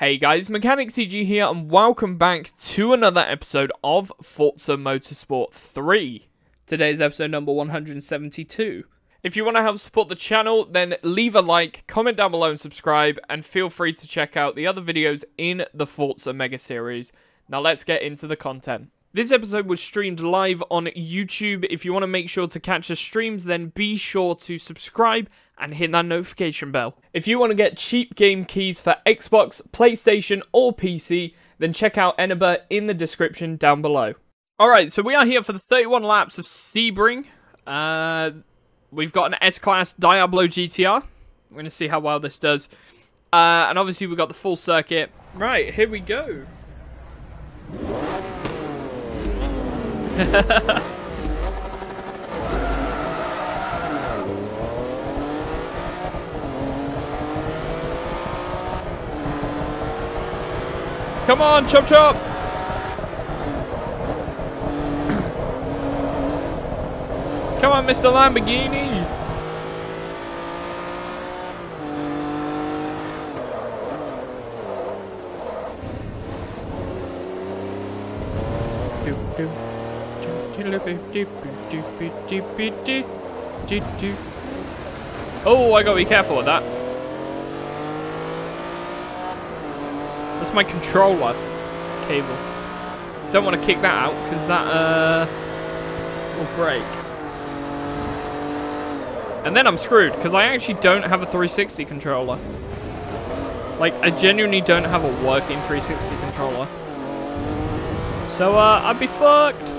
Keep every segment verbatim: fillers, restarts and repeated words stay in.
Hey guys, MechanicCG here, and welcome back to another episode of Forza Motorsport three. Today is episode number one hundred seventy-two. If you want to help support the channel, then leave a like, comment down below and subscribe, and feel free to check out the other videos in the Forza Mega Series. Now let's get into the content. This episode was streamed live on YouTube. If you want to make sure to catch the streams, then be sure to subscribe and hit that notification bell. If you want to get cheap game keys for Xbox, PlayStation or P C, then check out Eneba in the description down below. Alright, so we are here for the thirty-one laps of Sebring. Uh, we've got an S-Class Diablo G T R. We're going to see how well this does. Uh, and obviously we've got the full circuit. Right, here we go. Come on, chop chop. Come on, Mister Lamborghini. Do, do. Oh, I gotta be careful with that. That's my controller cable. Don't want to kick that out because that uh will break. And then I'm screwed because I actually don't have a three sixty controller. Like, I genuinely don't have a working three sixty controller. So uh, I'd be fucked.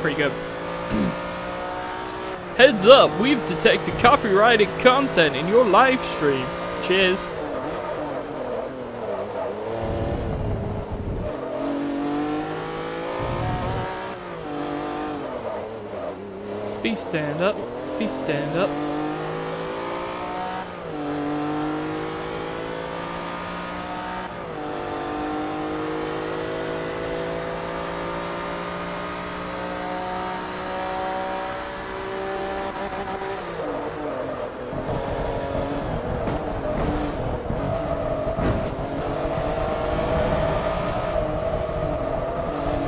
Pretty good. Heads up, we've detected copyrighted content in your live stream. Cheers. Be stand up. Be stand up.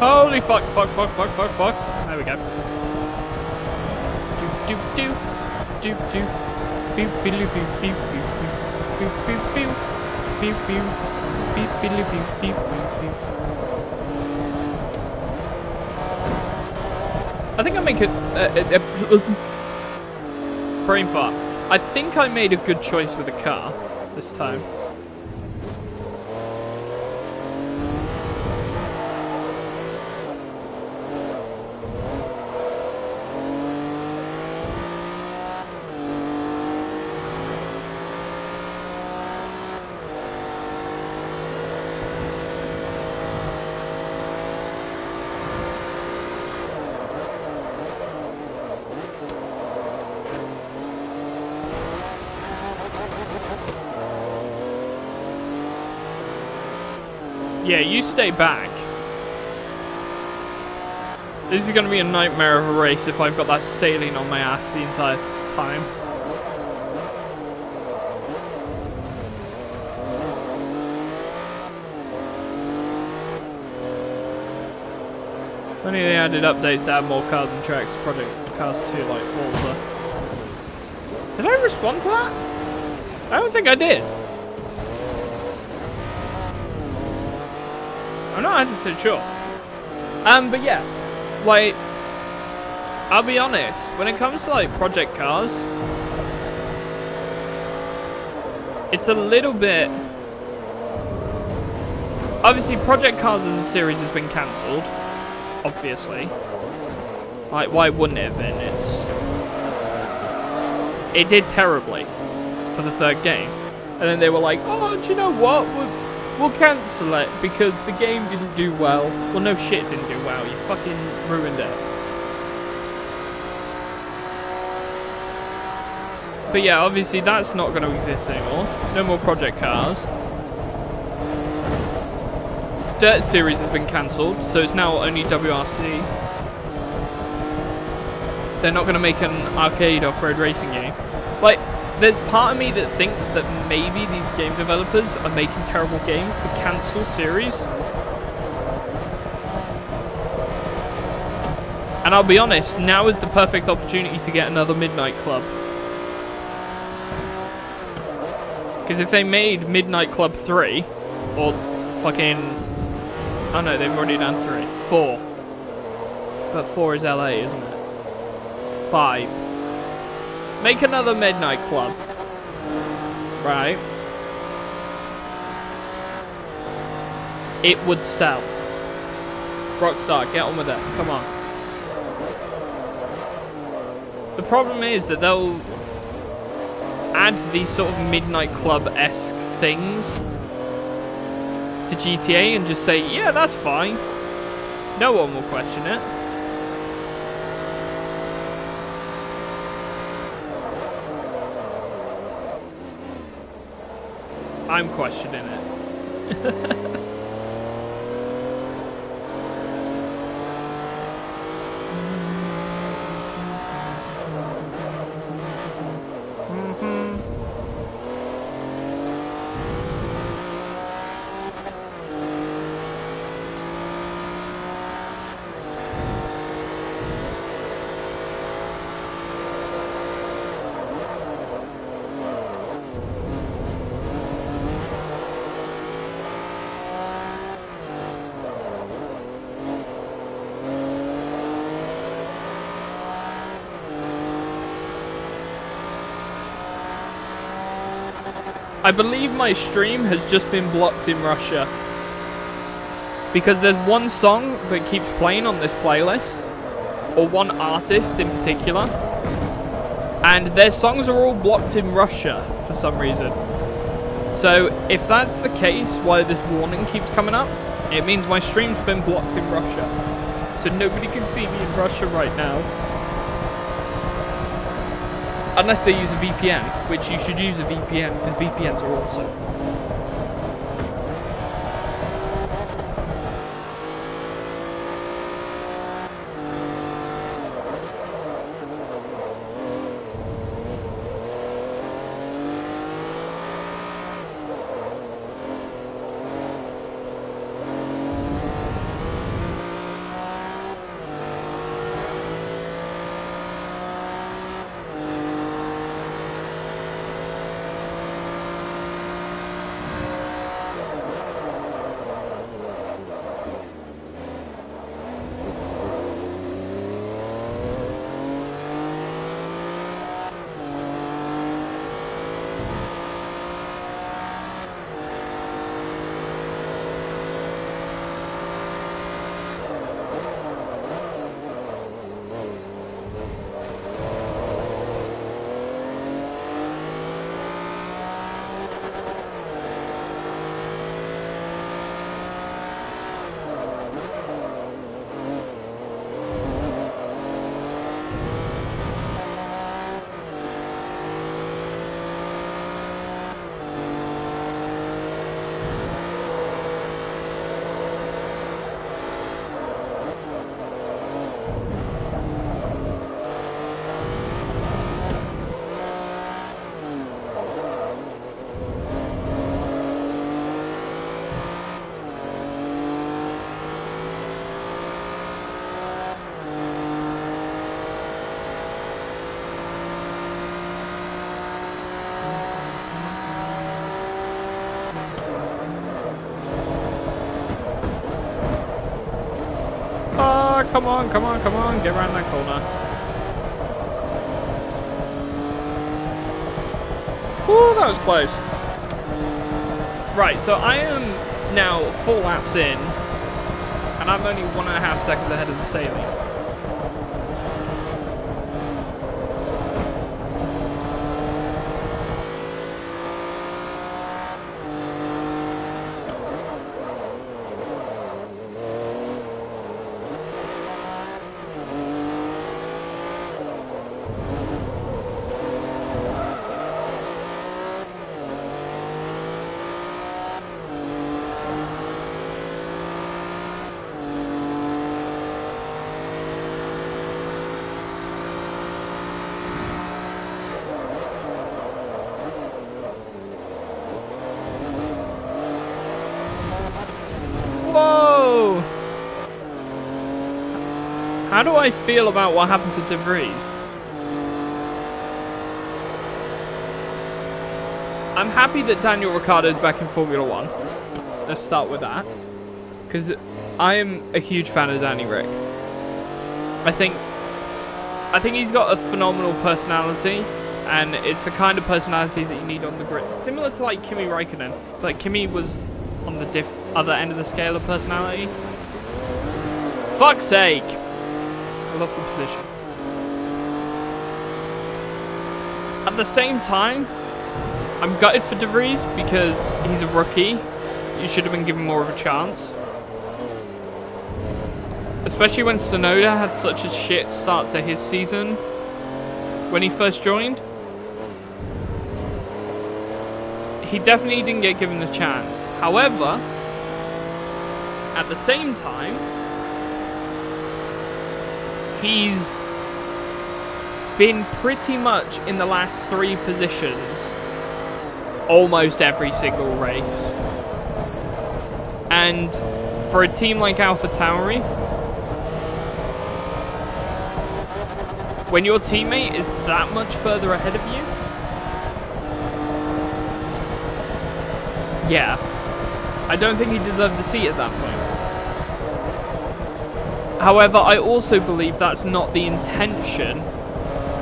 Holy fuck, fuck, fuck, fuck, fuck, fuck. There we go. Doop, doop, doop. Doop, doop. Beep, beep, beep, beep, beep, beep, beep, beep, beep, beep, beep, beep, beep, beep, beep. I think I make it... Uh, uh, uh, brain fart. I think I made a good choice with the car this time. Yeah, you stay back. This is going to be a nightmare of a race if I've got that sailing on my ass the entire time. Only they added updates to add more cars and tracks to Project Cars two like Forza. Did I respond to that? I don't think I did. I'm not one hundred percent sure. Um, but yeah, like, I'll be honest, when it comes to like Project Cars, it's a little bit... Obviously, Project Cars as a series has been cancelled, obviously. Like, why wouldn't it have been? It's... It did terribly for the third game. And then they were like, oh, do you know what? We're... We'll cancel it because the game didn't do well. Well, no shit, it didn't do well. You fucking ruined it. But yeah, obviously that's not going to exist anymore. No more Project Cars. Dirt series has been cancelled, so it's now only W R C. They're not going to make an arcade off-road racing game. Like, there's part of me that thinks that maybe these game developers are making terrible games to cancel series. And I'll be honest, now is the perfect opportunity to get another Midnight Club. Because if they made Midnight Club three, or fucking... oh no, they've already done three. four. But four is L A, isn't it? Five. Make another Midnight Club. Right. It would sell. Rockstar, get on with it. Come on. The problem is that they'll add these sort of Midnight Club-esque things to G T A and just say, yeah, that's fine. No one will question it. I'm questioning it. I believe my stream has just been blocked in Russia. Because there's one song that keeps playing on this playlist. Or one artist in particular. And their songs are all blocked in Russia for some reason. So if that's the case, why this warning keeps coming up, it means my stream's been blocked in Russia. So nobody can see me in Russia right now. Unless they use a V P N, which you should use a V P N, because V P Ns are awesome. Come on, come on, come on, get around that corner. Ooh, that was close. Right, so I am now four laps in, and I'm only one and a half seconds ahead of the sailing. How do I feel about what happened to De Vries? I'm happy that Daniel Ricciardo is back in Formula One. Let's start with that. Because I am a huge fan of Danny Ric. I think, I think he's got a phenomenal personality. And it's the kind of personality that you need on the grid. Similar to like Kimi Raikkonen. Like Kimi was on the diff other end of the scale of personality. Fuck's sake! I lost the position. At the same time, I'm gutted for De Vries because he's a rookie. You should have been given more of a chance. Especially when Tsunoda had such a shit start to his season when he first joined. He definitely didn't get given the chance. However, at the same time, he's been pretty much in the last three positions almost every single race. And for a team like AlphaTauri, when your teammate is that much further ahead of you, yeah, I don't think he deserved the seat at that point. However, I also believe that's not the intention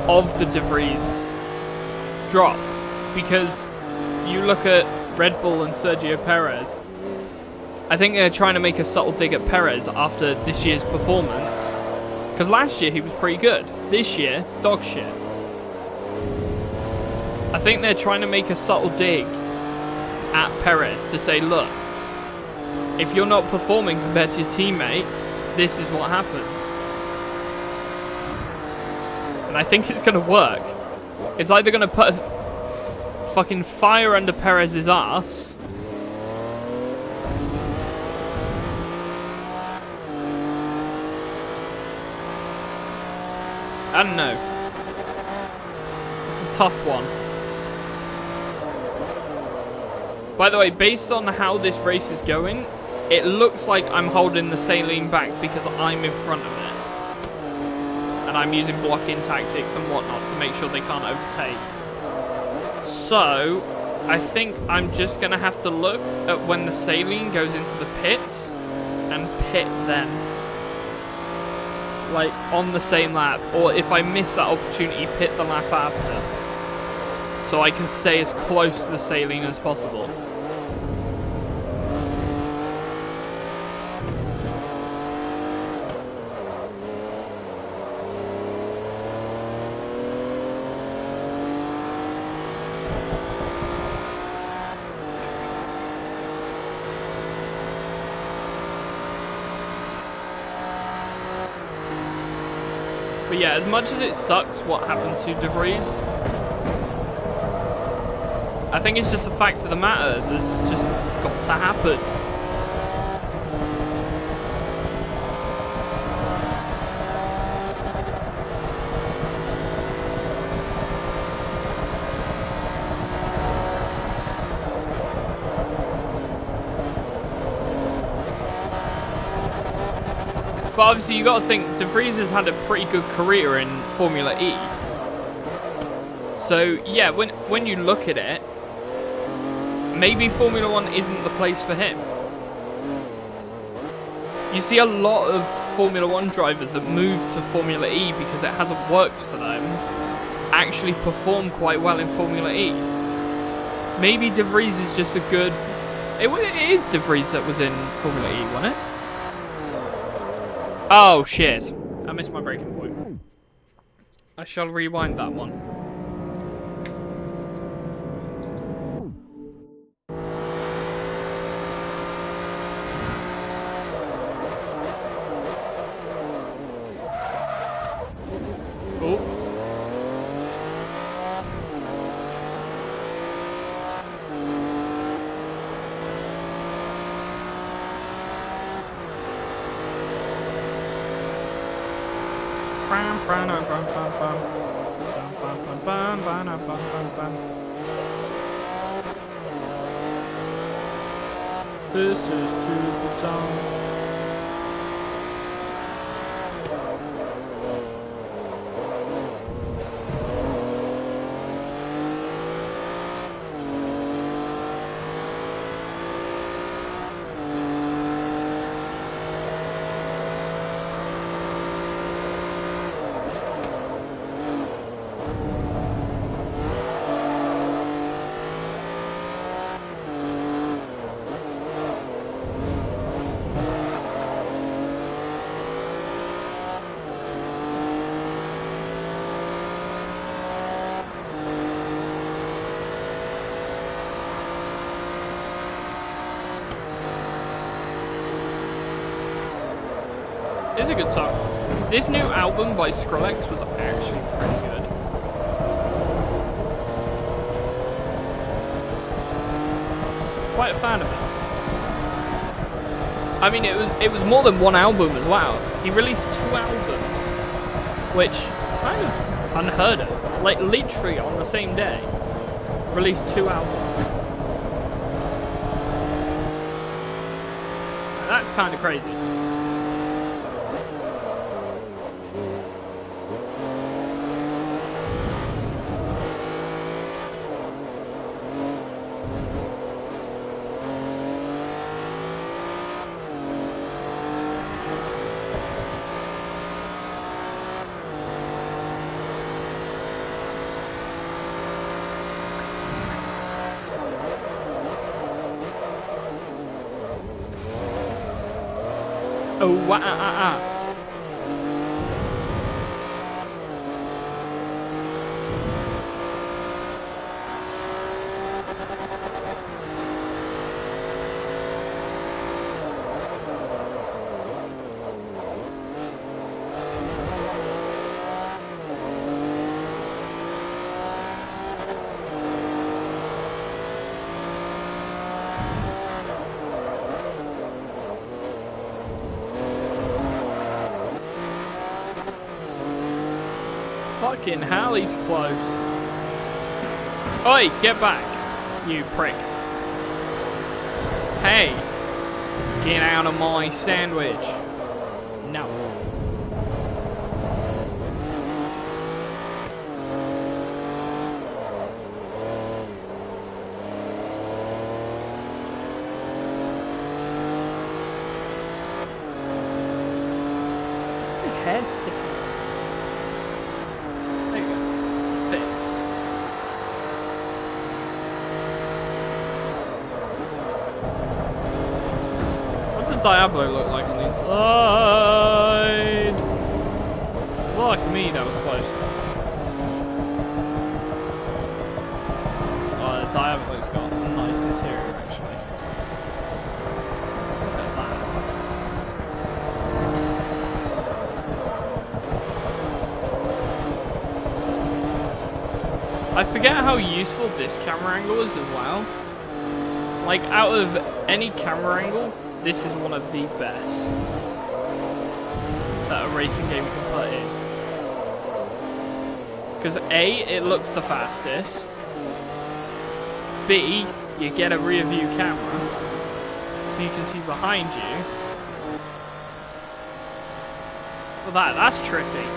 of the De Vries drop, because you look at Red Bull and Sergio Perez, I think they're trying to make a subtle dig at Perez after this year's performance, because last year he was pretty good, this year, dog shit. I think they're trying to make a subtle dig at Perez to say, look, if you're not performing compared to your teammate, this is what happens. And I think it's going to work. It's either going to put a fucking fire under Perez's ass, I don't know. It's a tough one. By the way, based on how this race is going, it looks like I'm holding the saline back because I'm in front of it. And I'm using blocking tactics and whatnot to make sure they can't overtake. So, I think I'm just going to have to look at when the saline goes into the pits and pit then. Like, on the same lap. Or if I miss that opportunity, pit the lap after. So I can stay as close to the saline as possible. But yeah, as much as it sucks what happened to De Vries, I think it's just a fact of the matter that's just got to happen. But obviously you got to think, De Vries has had a pretty good career in Formula E. So yeah, when, when you look at it, maybe Formula One isn't the place for him. You see a lot of Formula One drivers that move to Formula E because it hasn't worked for them actually perform quite well in Formula E. Maybe De Vries is just a good... It, it is De Vries that was in Formula E, wasn't it? Oh, shit. I missed my breaking point. I shall rewind that one. This is to the song. It's a good song. This new album by Skrillex was actually pretty good. Quite a fan of it. I mean, it was it was more than one album as well. He released two albums, which kind of unheard of. Like literally on the same day, released two albums. And that's kind of crazy. Wah, ah, ah, ah. Fucking hell, he's close. Oi, get back, you prick. Hey, get out of my sandwich. No. Diablo look like on the inside? Fuck me, that was close. Oh, the Diablo's got a nice interior, actually. Look at that. I forget how useful this camera angle is as well. Like, out of any camera angle, this is one of the best that a racing game can put in. Because A, it looks the fastest. B, you get a rear view camera, so you can see behind you. Well, that, that's tricky.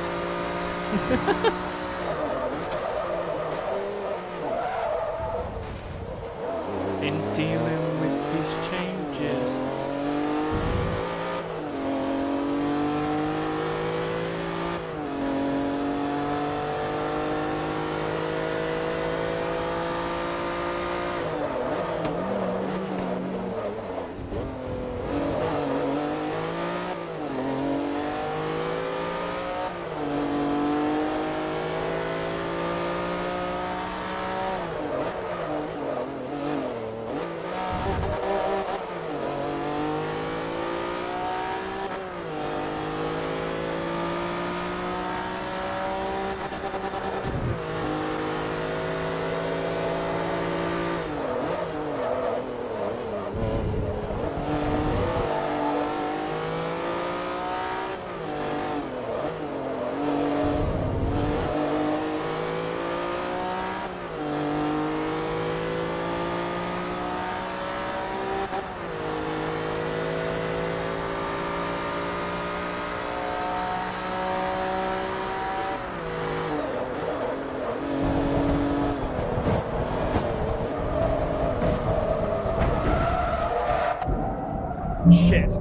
Shit. Ow!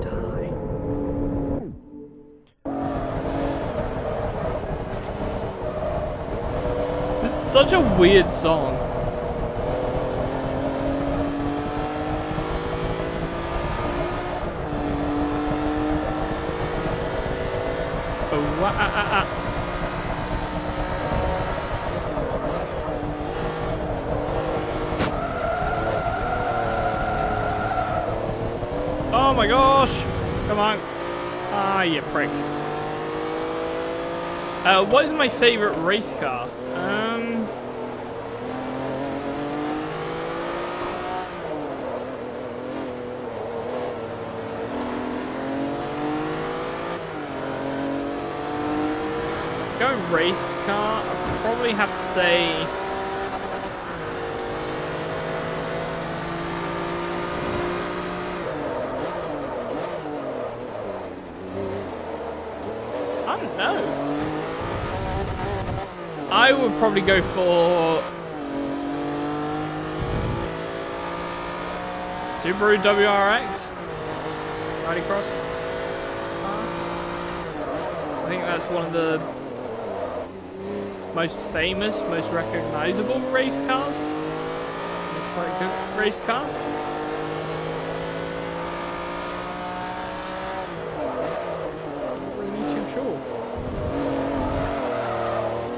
Die. This is such a weird song. Oh, wah, ah, ah, ah. my gosh! Come on. Ah, you prick. Uh, what is my favorite race car? Um... Going race car, I probably have to say... I would probably go for Subaru W R X Rallycross. I think that's one of the most famous, most recognizable race cars. It's quite a good race car.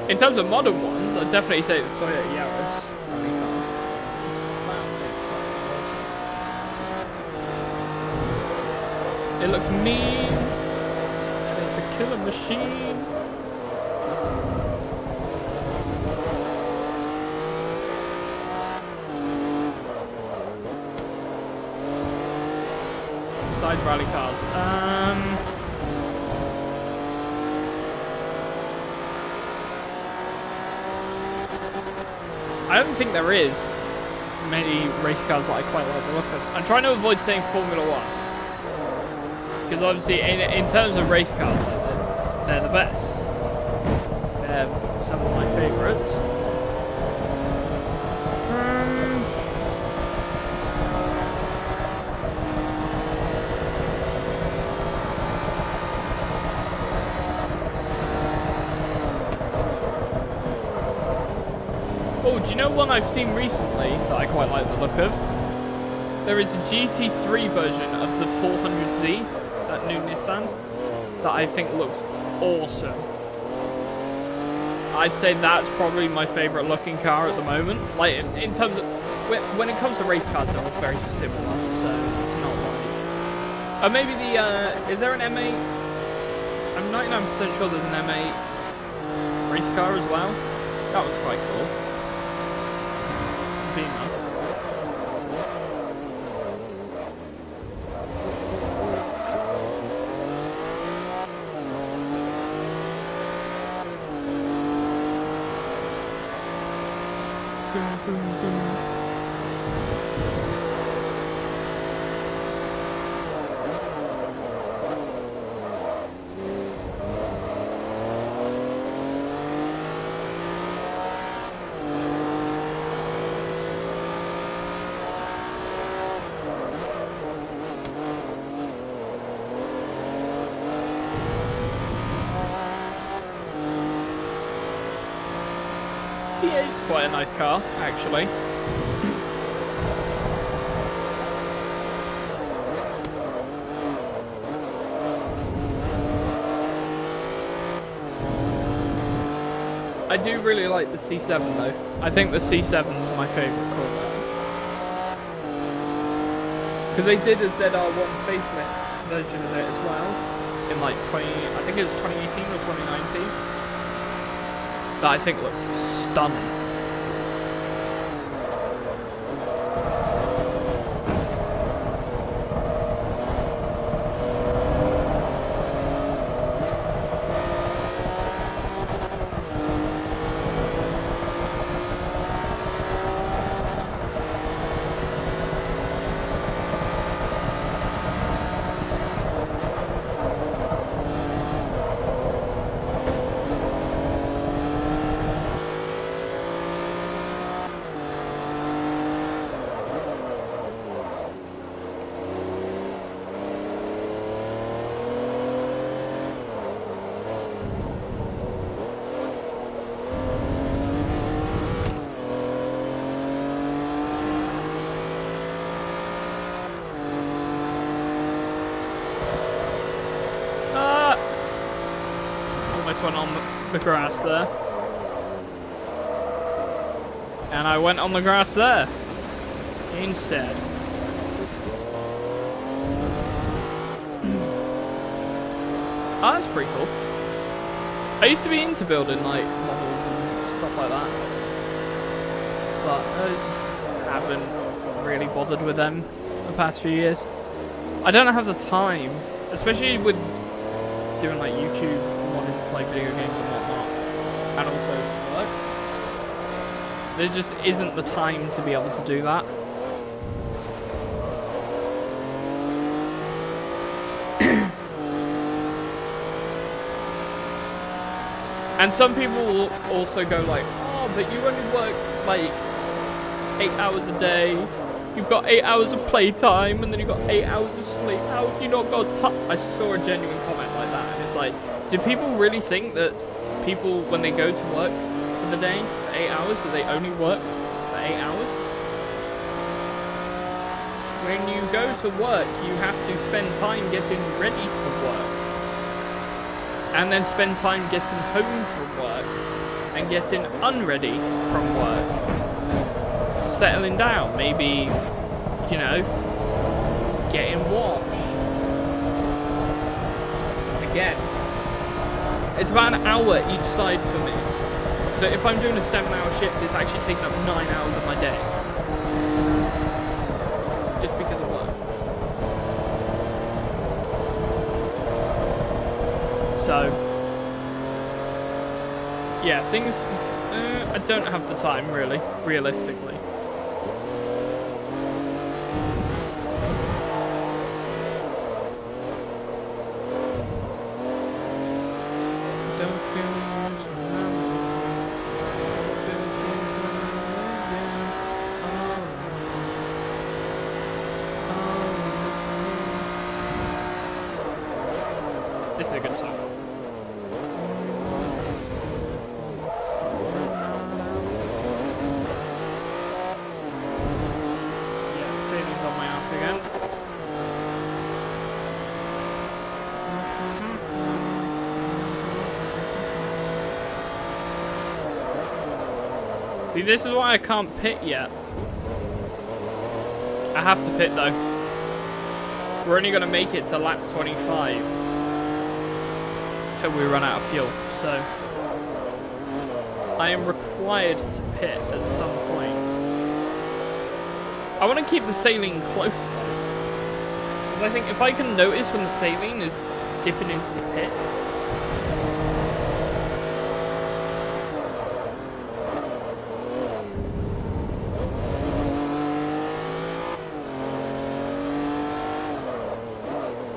In terms of modern ones, I'd definitely say the Toyota Yaris. Wow. It looks mean, and it's a killer machine. Besides rally cars, um. I don't think there is many race cars that I quite like the look of. I'm trying to avoid saying Formula One. Because obviously, in, in terms of race cars, they're, they're the best. They're some of my favourites. You know one I've seen recently that I quite like the look of? There is a G T three version of the four hundred Z, that new Nissan, that I think looks awesome. I'd say that's probably my favourite looking car at the moment. Like, in, in terms of... When it comes to race cars, they're all very similar, so it's not like... Or maybe the... Uh, is there an M eight? I'm ninety-nine percent sure there's an M eight race car as well. That was quite cool. It's quite a nice car, actually. I do really like the C seven though. I think the C seven's my favourite Corvette. Because they did a Z R one facelift version of it as well. In like twenty, I think it was twenty eighteen or twenty nineteen. That I think looks stunning. The grass there, and I went on the grass there instead. Oh, that's pretty cool. I used to be into building like models and stuff like that, but I just haven't really bothered with them the past few years. I don't have the time, especially with doing like YouTube and wanting to play video games and whatnot, and also work. There just isn't the time to be able to do that. And some people will also go like, oh, but you only work like eight hours a day. You've got eight hours of playtime, and then you've got eight hours of sleep. How have you not got time? I saw a genuine comment like that, and it's like, do people really think that people, when they go to work for the day, for eight hours, that they only work for eight hours? When you go to work, you have to spend time getting ready for work, and then spend time getting home from work, and getting unready from work, settling down, maybe, you know, getting washed. Again, it's about an hour each side for me, so if I'm doing a seven hour shift, it's actually taking up nine hours of my day, just because of work. So, yeah, things, uh, I don't have the time, really, realistically. This is a good song. See, this is why I can't pit yet. I have to pit though. We're only going to make it to lap twenty-five till we run out of fuel, so I am required to pit at some point. I want to keep the saline close though, because I think if I can notice when the saline is dipping into the pits,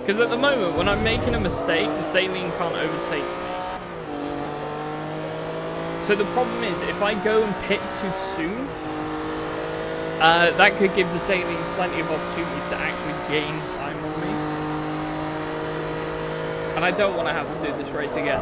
because at the moment, when I'm making a mistake, the saline can't overtake me. So the problem is, if I go and pit too soon, uh, that could give the saline plenty of opportunities to actually gain time on me. And I don't want to have to do this race again.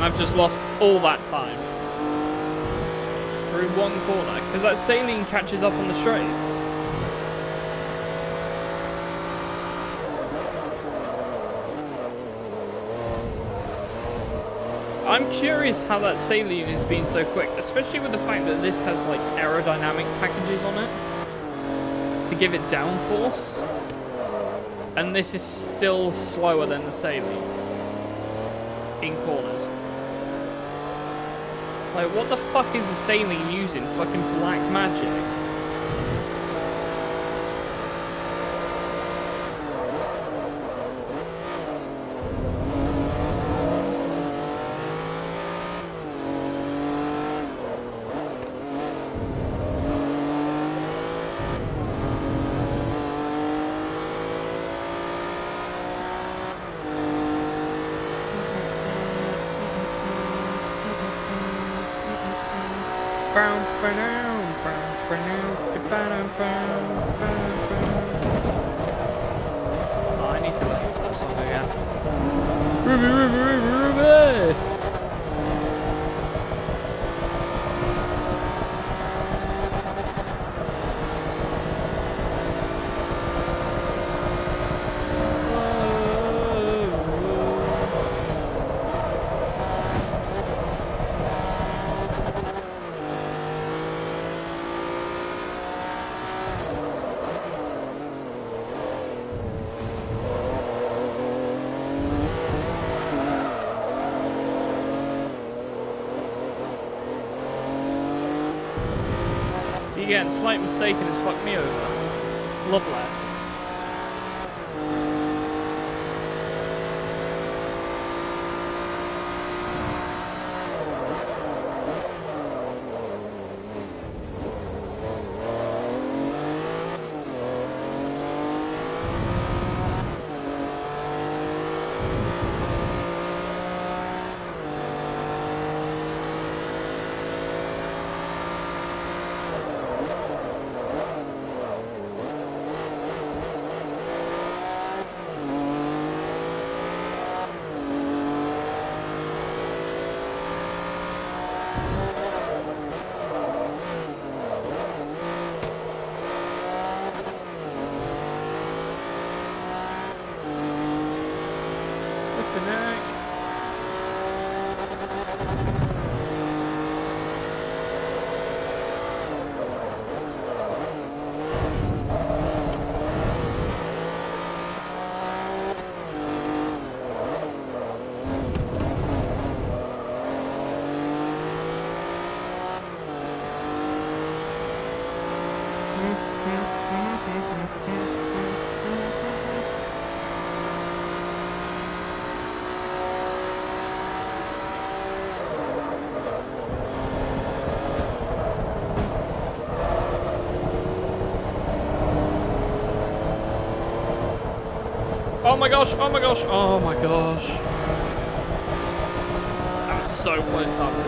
I've just lost all that time through one corner because that saline catches up on the straights. I'm curious how that saline has been so quick, especially with the fact that this has like aerodynamic packages on it to give it downforce, and this is still slower than the saline in corners. Like, what the fuck is the saline using? Fucking black magic. Oh, I need to look at this other song again. Ruby, Ruby, Ruby, Ruby! Again, slight mistake and it's fucked me over. Love that. Oh my gosh, oh my gosh, oh my gosh. That was so close to that wall, man.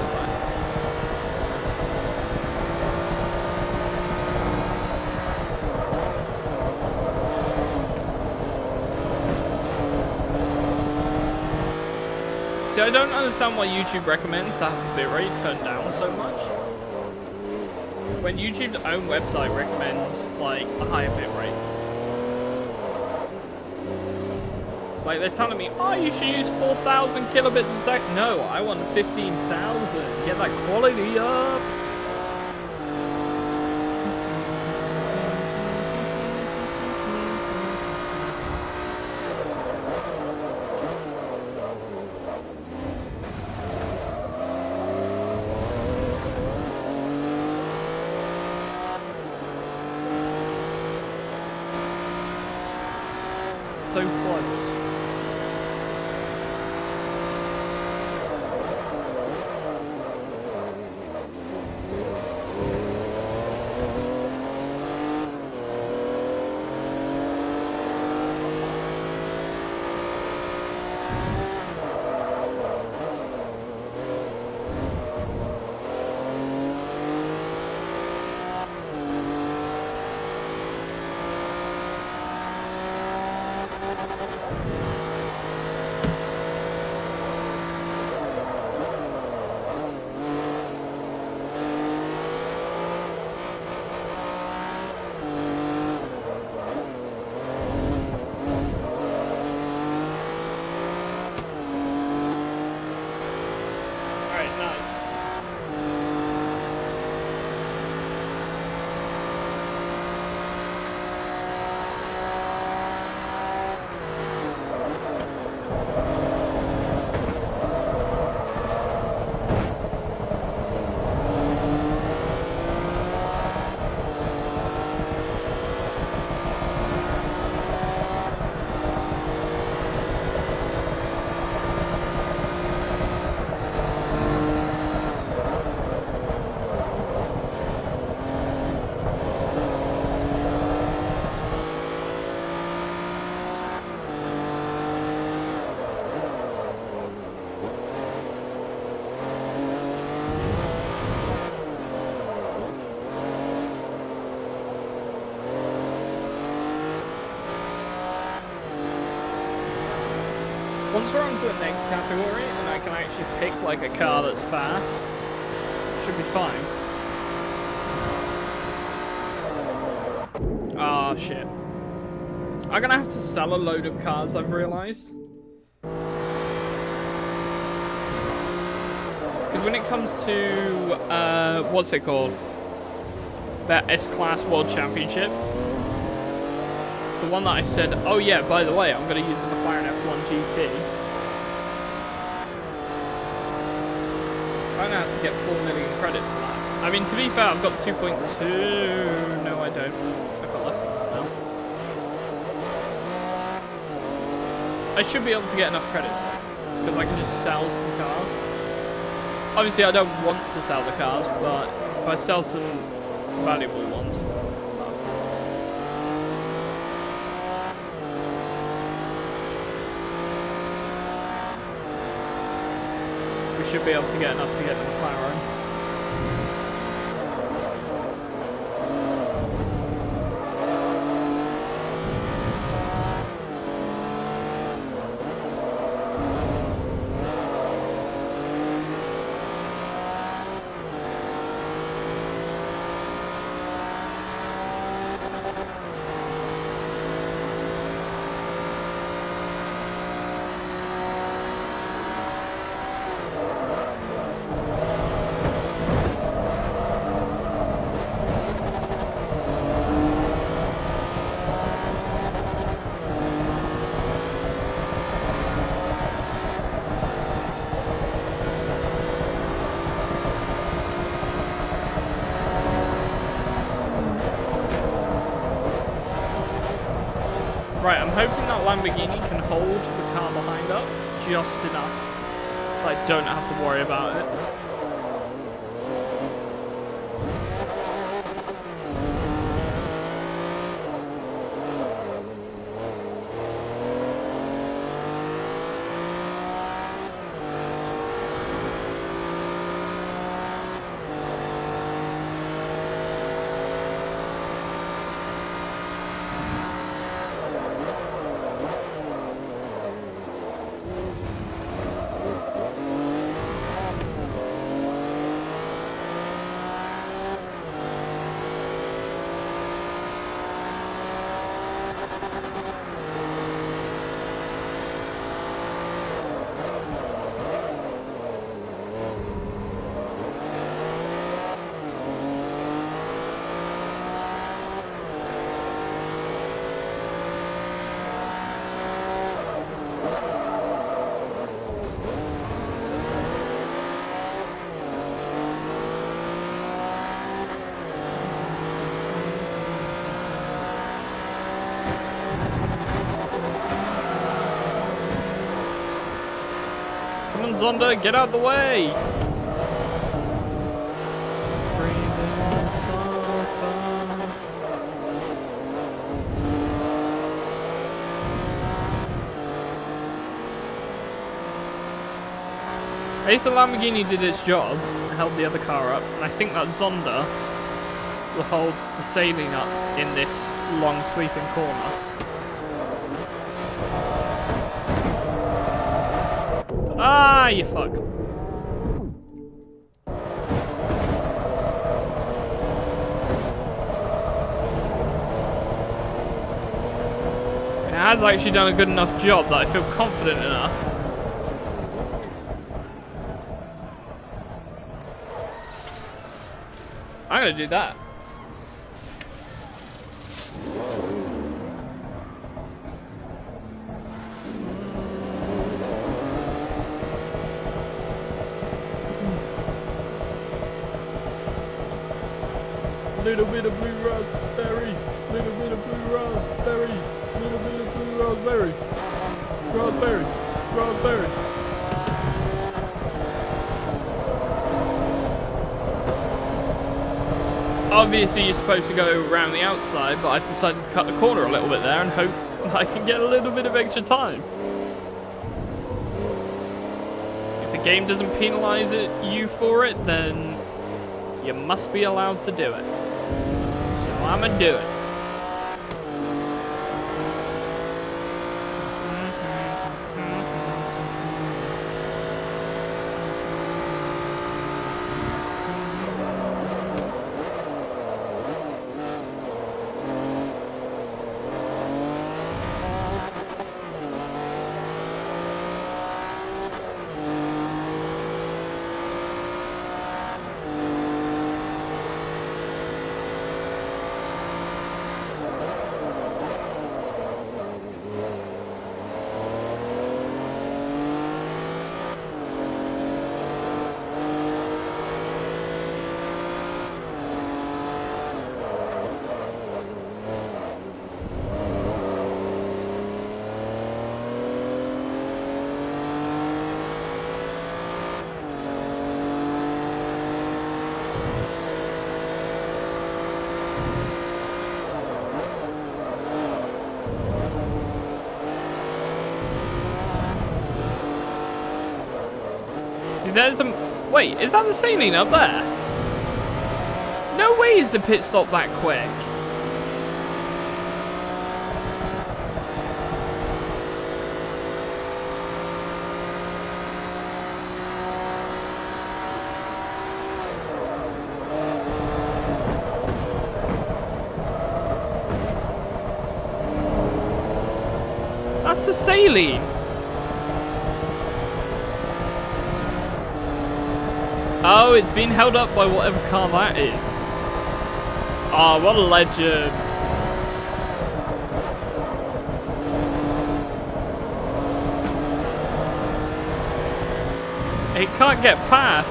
See, I don't understand why YouTube recommends to have the bitrate turned down so much. When YouTube's own website recommends, like, a higher bitrate. Like, they're telling me, oh, you should use four thousand kilobits a sec. No, I want fifteen thousand. Get that quality up. Once we're onto the next category and I can actually pick like a car that's fast, it should be fine. Ah, oh, shit. I'm gonna have to sell a load of cars, I've realized. Because when it comes to, uh, what's it called? That S-Class World Championship. The one that I said, oh yeah, by the way, I'm gonna use the McLaren F one G T. I'm gonna have to get four million credits for that. I mean, to be fair, I've got two point two. No, I don't. I've got less than that now. I should be able to get enough credits because I can just sell some cars. Obviously, I don't want to sell the cars, but if I sell some valuable ones. Oh. We should be able to get enough to get them McLaren. Right, I'm hoping that Lamborghini can hold the car behind up just enough that I don't have to worry about it. Zonda, get out of the way! At least the Lamborghini did its job and held the other car up, and I think that Zonda will hold the sailing up in this long sweeping corner. Ah, you fuck. It has actually done a good enough job that I feel confident enough I'm gonna do that. Little bit of blue raspberry, little bit of blue raspberry, little bit of blue raspberry, raspberry, raspberry. Obviously you're supposed to go around the outside, but I've decided to cut the corner a little bit there and hope I can get a little bit of extra time. If the game doesn't penalize it, you for it, then you must be allowed to do it. I'ma do it. Mm-hmm, mm-hmm. there's a... Wait, is that the saline up there? No way is the pit stop that quick. That's the saline. Oh, it's been held up by whatever car that is. Ah, oh, what a legend. It can't get past,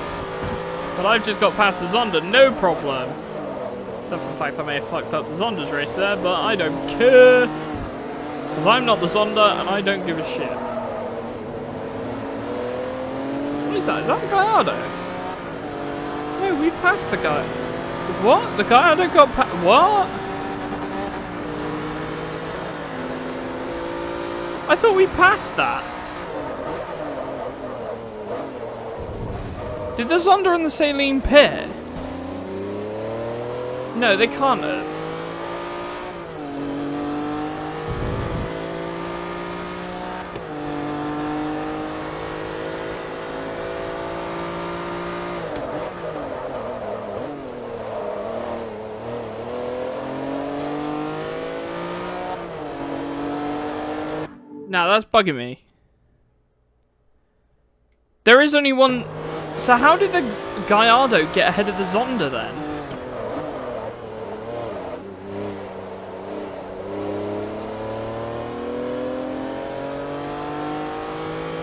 but I've just got past the Zonda, no problem. Except for the fact I may have fucked up the Zonda's race there, but I don't care. Because I'm not the Zonda, and I don't give a shit. What is that? Is that the Gallardo? No, we passed the guy. What? The guy I don't got past. What? I thought we passed that. Did the Zonda and the saline pit? No, they can't have. Now that's bugging me. There is only one. So how did the Gallardo get ahead of the Zonda then?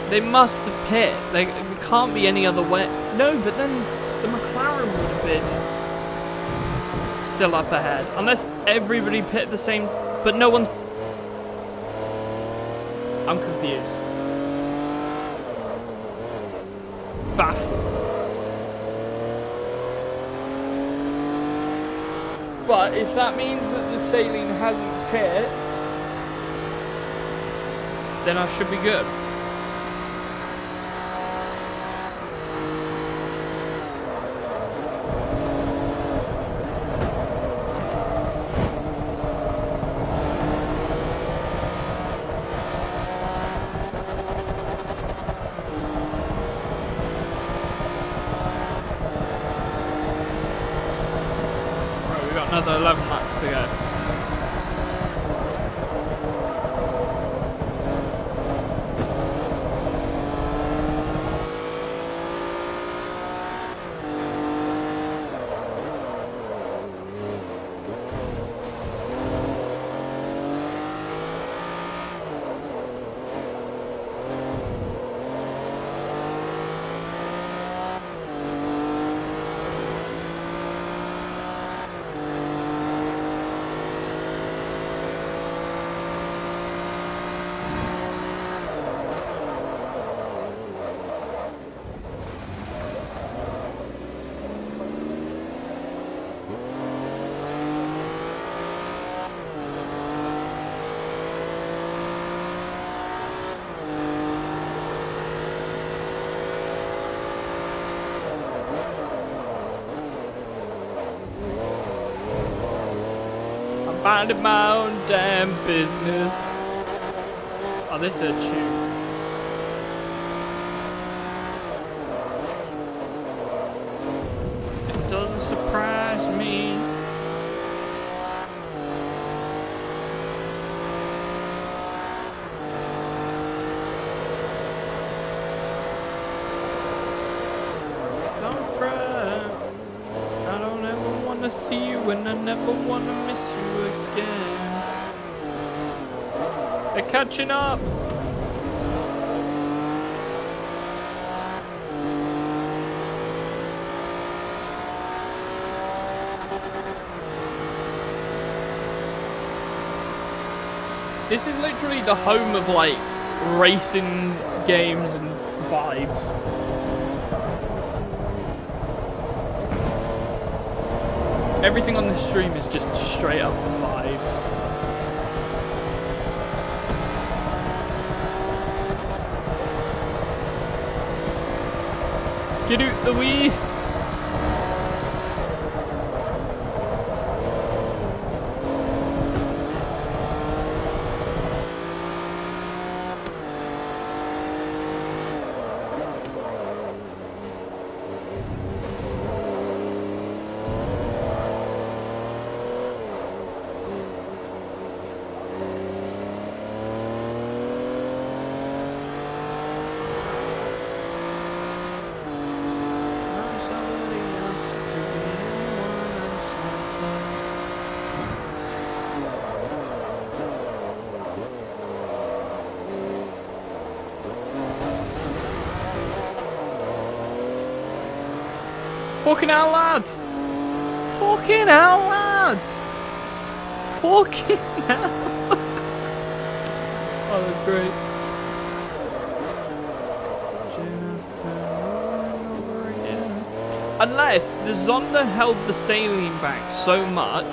They must have pit. They, there can't be any other way. No, but then the McLaren would have been still up ahead. Unless everybody pit the same. But no one's. I'm confused. Baffled. But if that means that the saline hasn't hit, then I should be good. Another eleven laps to go. Minded my own damn business. Oh, this is a tune. It doesn't surprise me. Don't fret. I don't ever want to see you, and I never want to miss you. Again. They're catching up. This is literally the home of like racing games and vibes. Everything on this stream is just straight up vibes. Get out the way! Fucking hell, lad! Fucking hell, lad! Fucking hell! Oh, that's great. Unless the Zonda held the saline back so much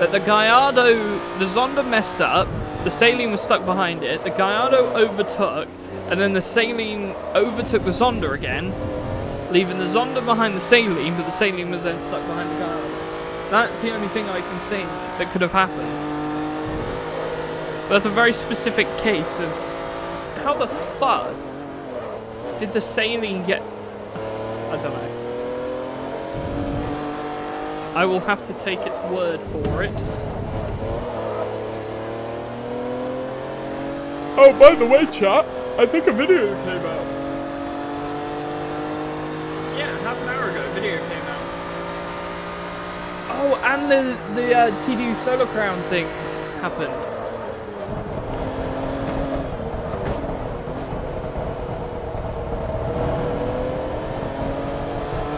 that the Gallardo, the Zonda messed up, the saline was stuck behind it, the Gallardo overtook, and then the saline overtook the Zonda again, leaving the Zonda behind the saline, but the saline was then stuck behind the car. That's the only thing I can think that could have happened. But that's a very specific case of how the fuck did the saline get... I don't know. I will have to take its word for it. Oh, by the way, chat, I think a video came out. Half an hour ago, a video came out. Oh, and the the uh, T D Solar Crown things happened.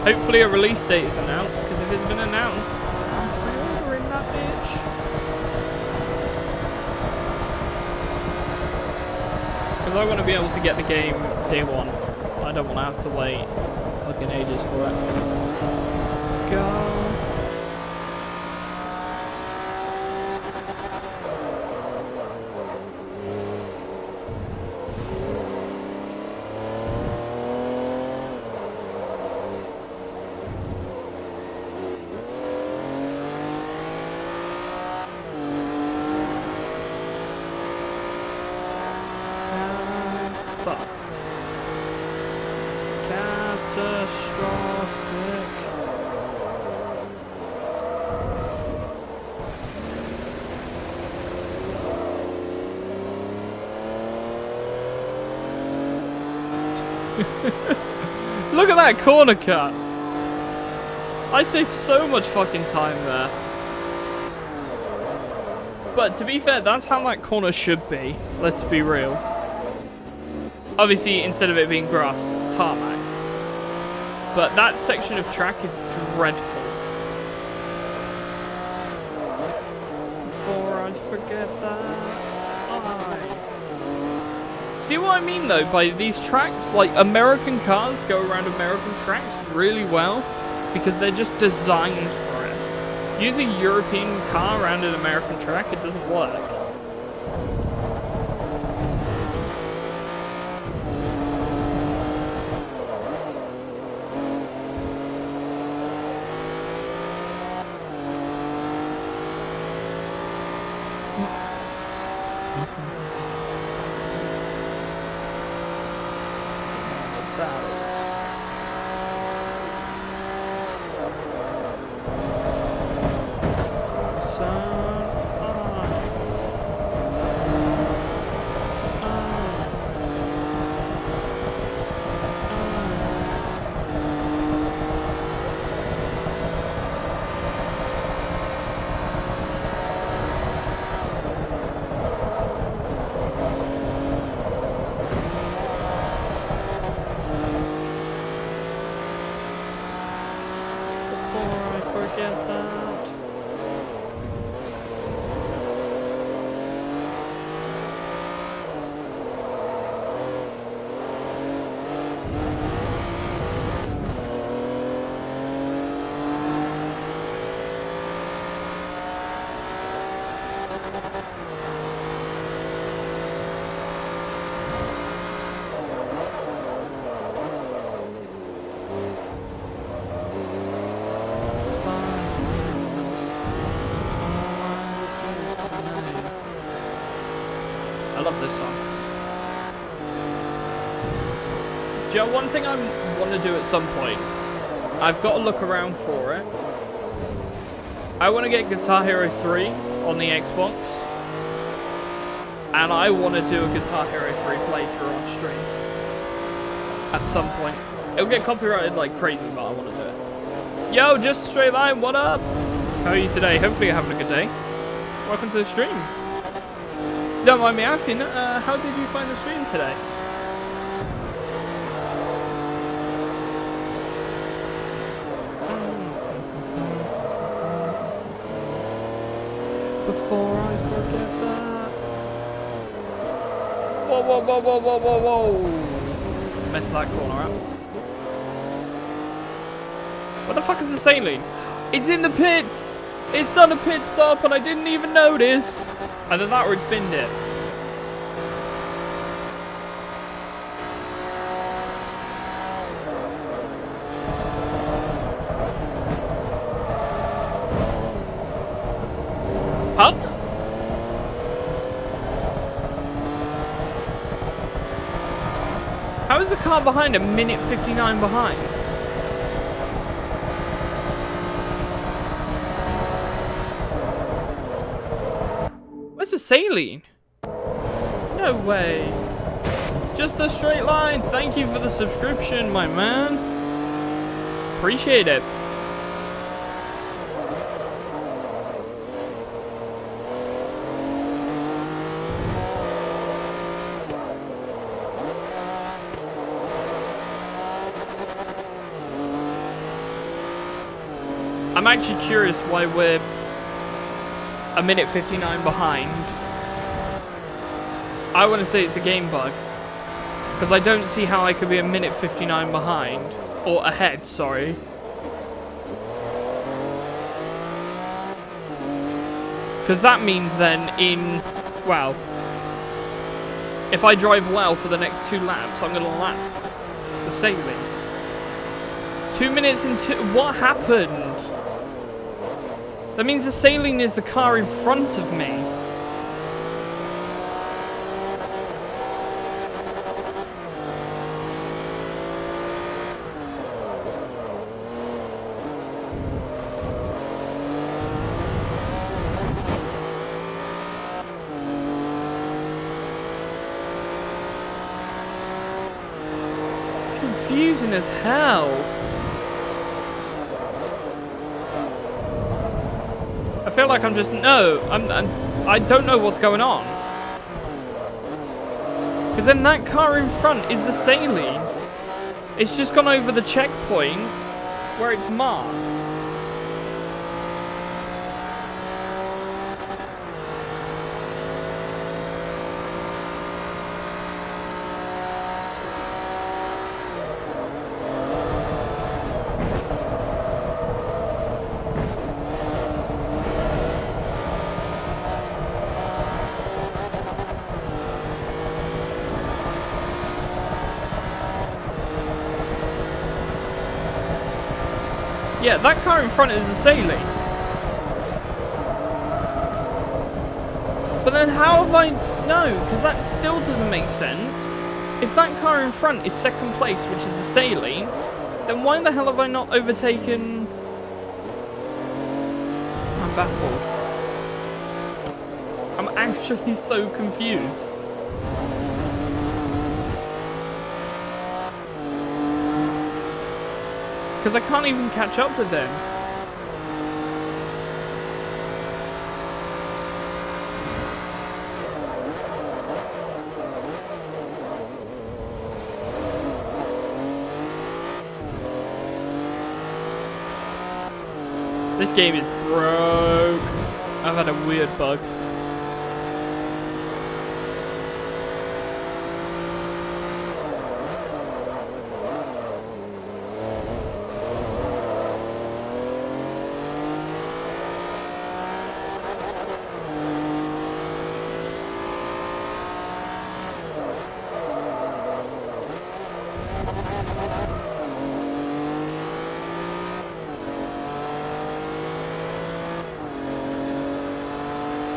Hopefully, a release date is announced, because if it's been announced, I'm ordering that bitch. Because I want to be able to get the game day one. I don't want to have to wait fucking ages for it. Go. Look at that corner cut! I saved so much fucking time there. But to be fair, that's how that corner should be. Let's be real. Obviously, instead of it being grass, tarmac. But that section of track is dreadful. Before I forget that, I... See what I mean, though, by these tracks? Like, American cars go around American tracks really well because they're just designed for it. Use a European car around an American track, it doesn't work. love this song. Do you know one thing I want to do at some point? I've got to look around for it. I want to get Guitar Hero three on the Xbox. And I want to do a Guitar Hero three playthrough on stream. At some point. It'll get copyrighted like crazy, but I want to do it. Yo, Just Straight Line, what up? How are you today? Hopefully you're having a good day. Welcome to the stream. Don't mind me asking, uh, how did you find the stream today? Before I forget that. Whoa, whoa, whoa, whoa, whoa, whoa, whoa. Mess that corner up. What the fuck is the saline? It's in the pits! It's done a pit stop and I didn't even notice. Either that or it's binned it. Behind a minute fifty-nine behind. Where's the saline? No way. Just a straight line. Thank you for the subscription, my man. Appreciate it. I'm actually curious why we're a minute fifty-nine behind. I want to say it's a game bug. Because I don't see how I could be a minute fifty-nine behind. Or ahead, sorry. Because that means then in... Well. If I drive well for the next two laps, I'm going to lap the saline. Two minutes and two... What happened? That means the saline is the car in front of me. It's confusing as hell. I feel like I'm just no. I'm, I'm. I don't know what's going on. Because then that car in front is the saline. It's just gone over the checkpoint where it's marked. Yeah, that car in front is a saline. But then how have I... No, because that still doesn't make sense. If that car in front is second place, which is a saline, then why the hell have I not overtaken... I'm baffled. I'm actually so confused. Because I can't even catch up with them. This game is broke. I've had a weird bug.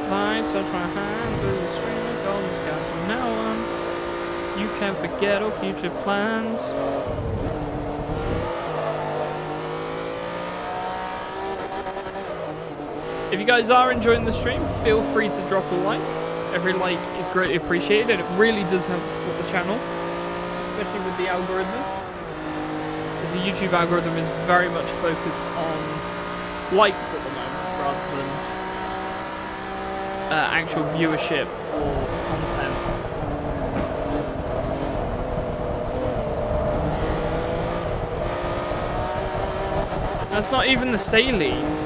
Lights up my hands, the stream. goals down from now on. You can forget all future plans. If you guys are enjoying the stream, feel free to drop a like. Every like is greatly appreciated, and it really does help support the channel, especially with the algorithm. Because the YouTube algorithm is very much focused on likes at the moment, rather than uh, actual viewership or content. That's not even the Saline.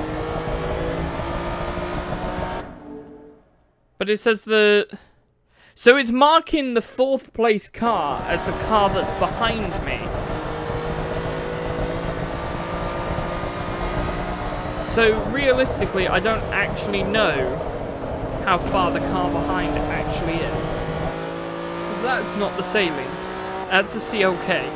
But it says the... So it's marking the fourth place car as the car that's behind me. So realistically, I don't actually know how far the car behind actually is. Because that's not the Saline. That's the C L K.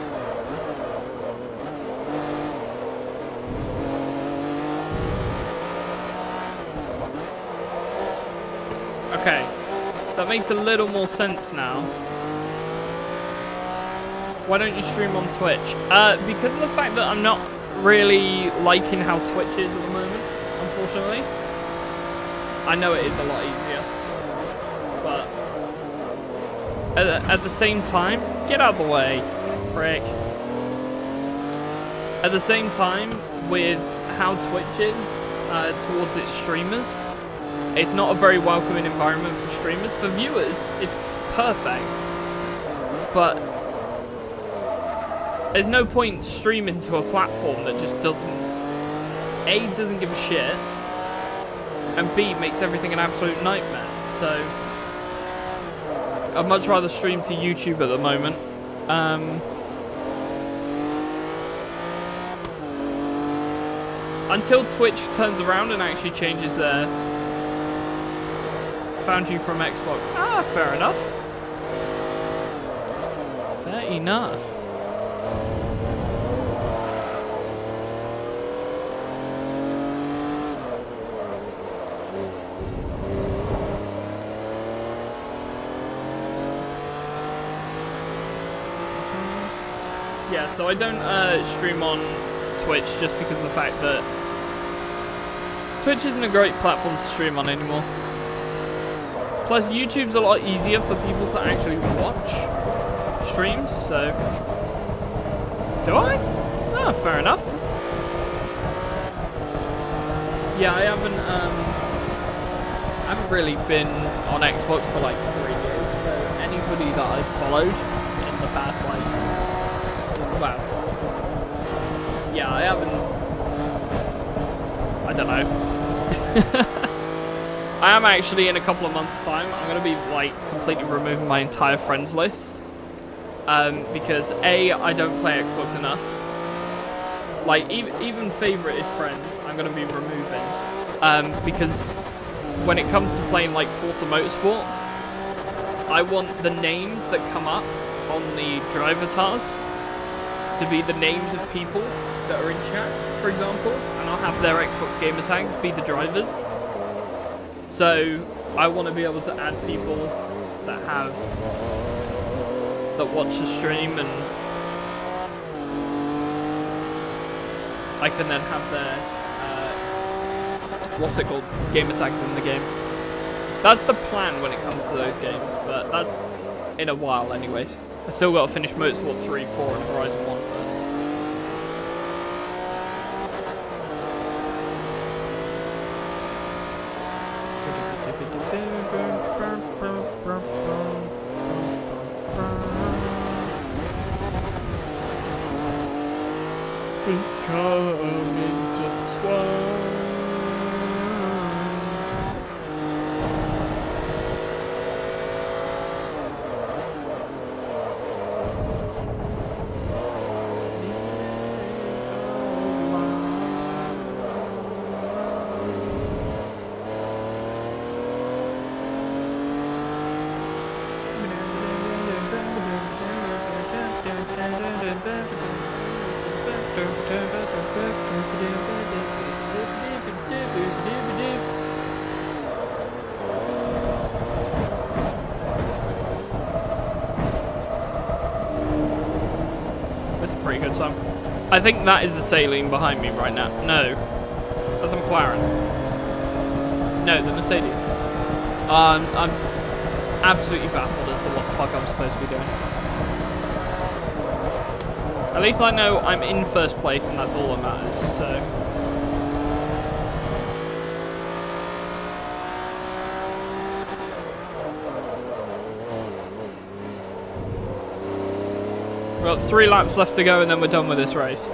That makes a little more sense now. Why don't you stream on Twitch? Uh, because of the fact that I'm not really liking how Twitch is at the moment, unfortunately. I know it is a lot easier. But at, at the same time, get out of the way, prick. At the same time, with how Twitch is uh, towards its streamers, it's not a very welcoming environment for streamers. For viewers, it's perfect. But there's no point streaming to a platform that just doesn't... A, doesn't give a shit. And B, makes everything an absolute nightmare. So I'd much rather stream to YouTube at the moment. Um, until Twitch turns around and actually changes their... Found you from Xbox. Ah, fair enough. Fair enough. Yeah, so I don't uh, stream on Twitch just because of the fact that Twitch isn't a great platform to stream on anymore. Plus, YouTube's a lot easier for people to actually watch streams, so... Do I? Ah, oh, fair enough. Yeah, I haven't, um... I haven't really been on Xbox for, like, three years, so anybody that I've followed in the past, like... Wow. Yeah, I haven't... I don't know. I am actually, in a couple of months' time, I'm going to be, like, completely removing my entire friends list. Um, because, A, I don't play Xbox enough. Like, even, even favorited friends, I'm going to be removing. Um, because when it comes to playing, like, Forza Motorsport, I want the names that come up on the driver tars to be the names of people that are in chat, for example. And I'll have their Xbox gamer tags be the drivers. So, I want to be able to add people that have, that watch the stream, and I can then have their, uh, what's it called, gamer tags in the game. That's the plan when it comes to those games, but that's in a while anyways. I still got to finish Motorsport three, four, and Horizon one. next time. I think that is the Saline behind me right now. No. That's a McLaren. No, the Mercedes. Um, I'm absolutely baffled as to what the fuck I'm supposed to be doing. At least I know I'm in first place and that's all that matters, so... We've got three laps left to go and then we're done with this race.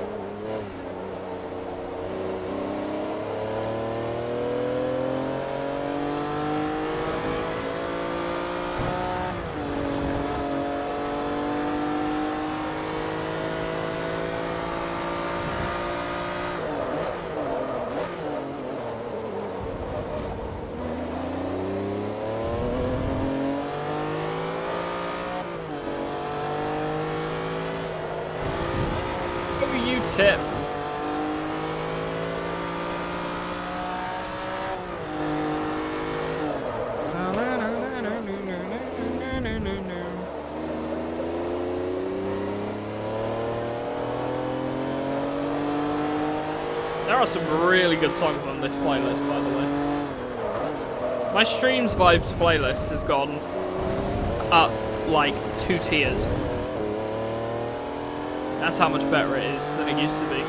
There are some really good songs on this playlist, by the way. My Streams Vibes playlist has gone up like two tiers. That's how much better it is than it used to be.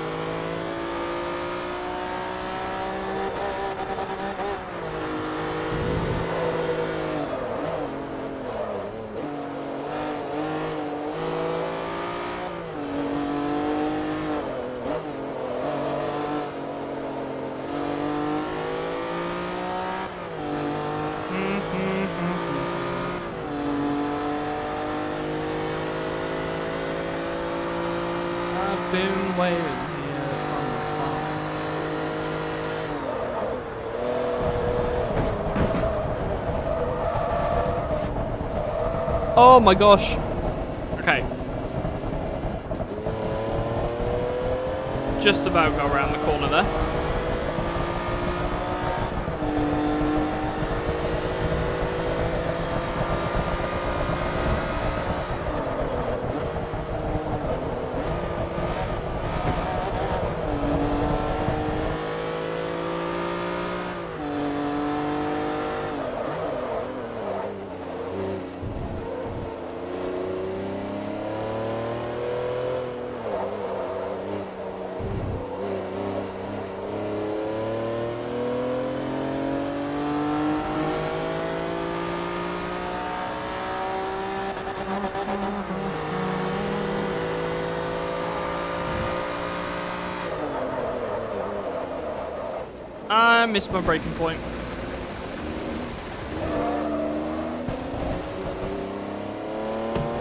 Oh my gosh. Okay. Just about got around the corner there. I missed my breaking point.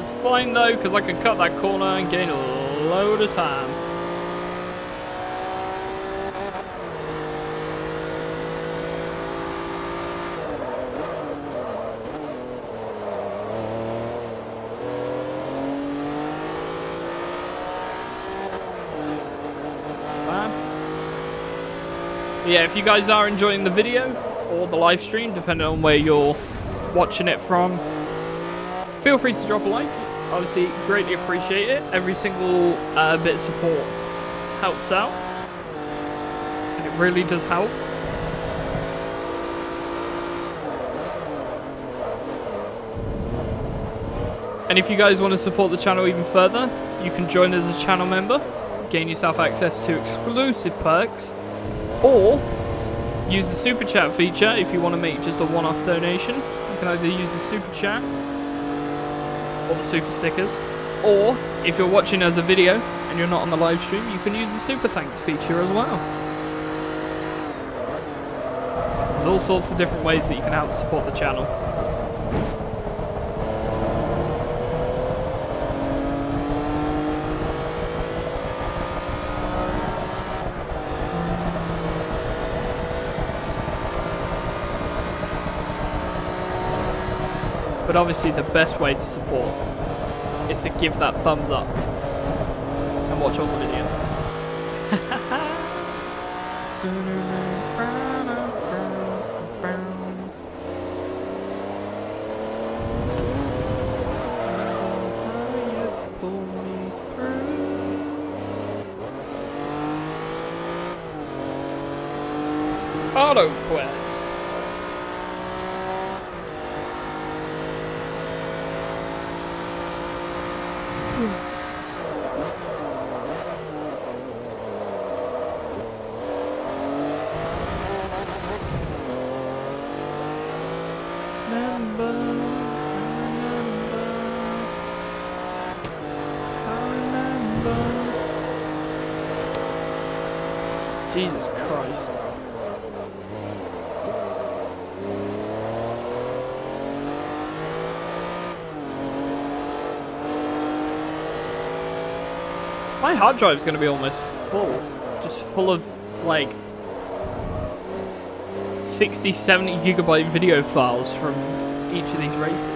It's fine though, because I can cut that corner and gain a load of time. Yeah, if you guys are enjoying the video or the live stream, depending on where you're watching it from, feel free to drop a like. Obviously, greatly appreciate it. Every single uh, bit of support helps out. And it really does help. And if you guys want to support the channel even further, you can join as a channel member, gain yourself access to exclusive perks, or use the super chat feature if you want to make just a one-off donation. You can either use the super chat or the super stickers, or if you're watching as a video and you're not on the live stream, you can use the super thanks feature as well. There's all sorts of different ways that you can help support the channel. But obviously the best way to support is to give that thumbs up and watch all the videos. Auto Quest. Jesus Christ. My hard drive's gonna be almost full. Just full of, like, sixty, seventy gigabyte video files from each of these races.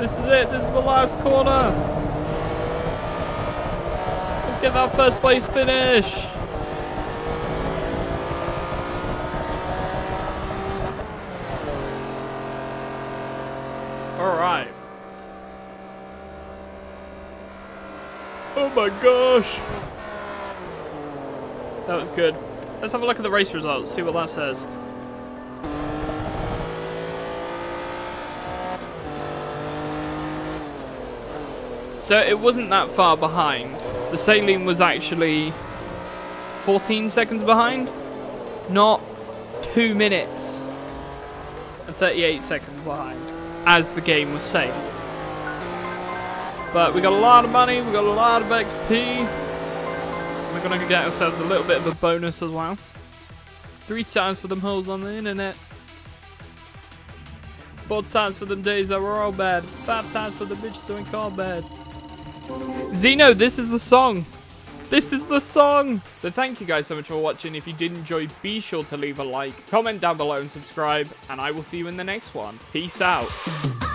This is it, this is the last corner. Let's get that first place finish. All right. Oh my gosh. That was good. Let's have a look at the race results, see what that says. So it wasn't that far behind. The Saline was actually fourteen seconds behind, not two minutes and thirty-eight seconds behind, as the game was saying. But we got a lot of money, we got a lot of X P. We're gonna get ourselves a little bit of a bonus as well. Three times for them holes on the internet. Four times for them days that were all bad. Five times for the bitches that were all bad. Zeno, this is the song. This is the song. So thank you guys so much for watching. If you did enjoy, be sure to leave a like, comment down below and subscribe, and I will see you in the next one. Peace out.